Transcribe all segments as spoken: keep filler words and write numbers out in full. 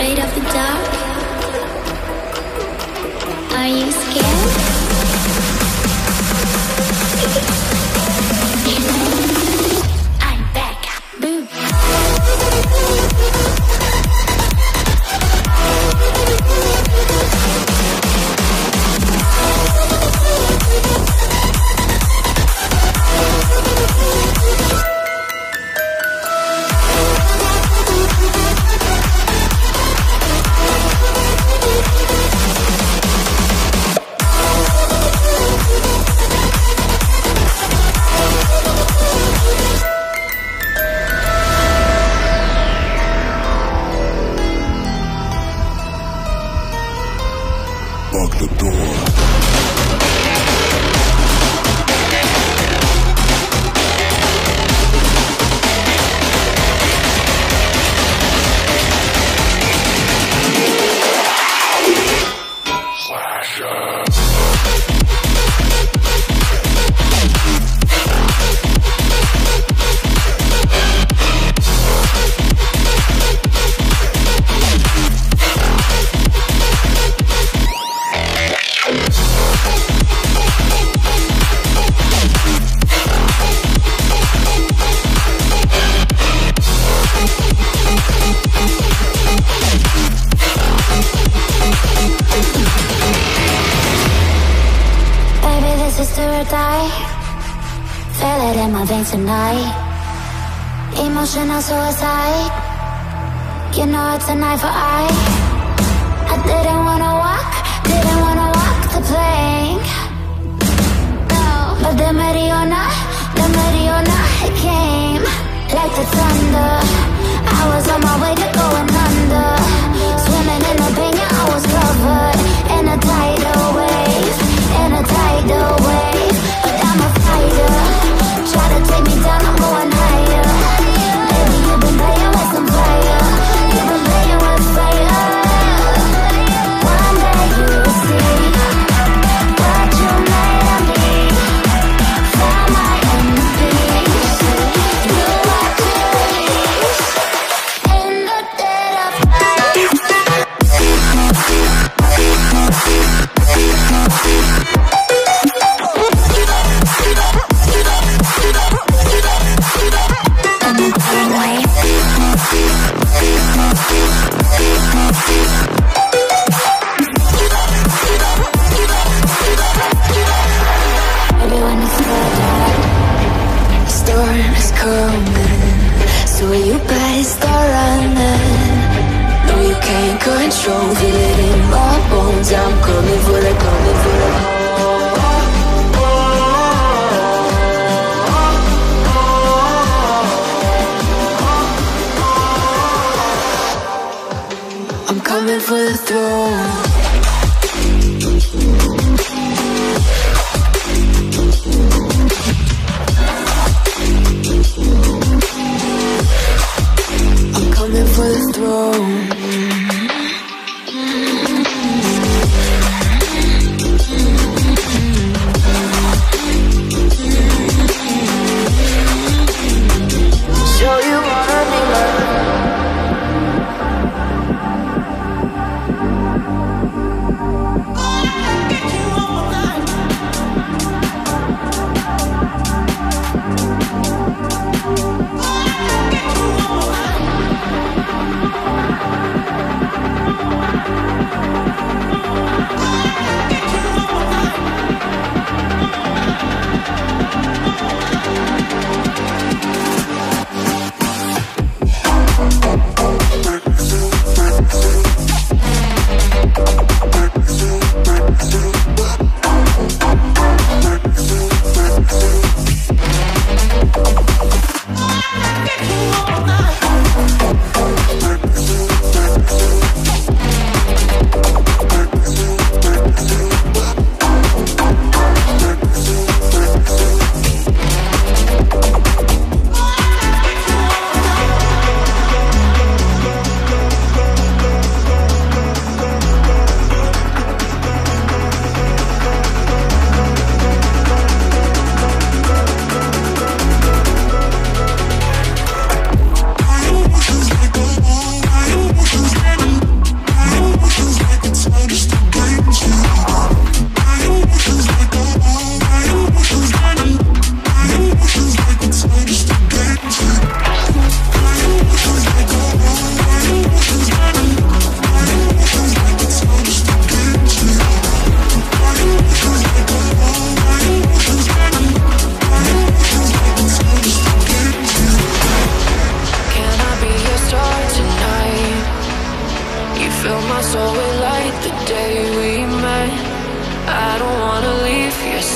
afraid of the dark? Are you scared? I'm back. Boo. Bye.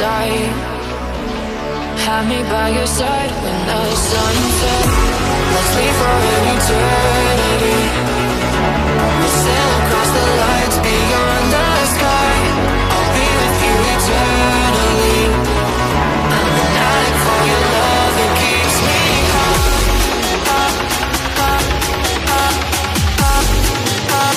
side. Have me by your side when the sun fell. Let's leave for an eternity. We'll sail across the lights beyond the sky. I'll be with you eternally. I'm an addict for your love, it keeps me high. High, high, high, high, high, high, high.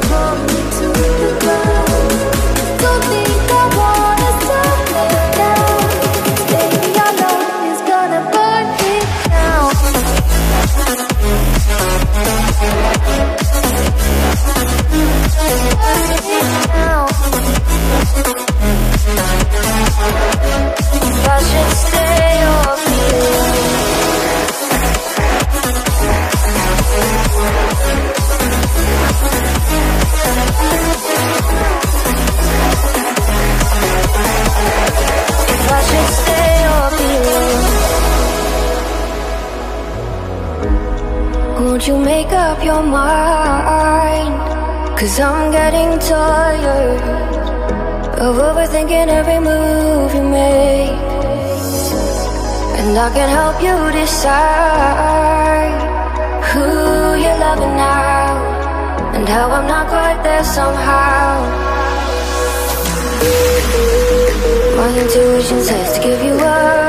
Come to the Don't you make up your mind, 'cause I'm getting tired of overthinking every move you make. And I can help you decide who you're loving now, and how I'm not quite there somehow. My intuition says to give you up,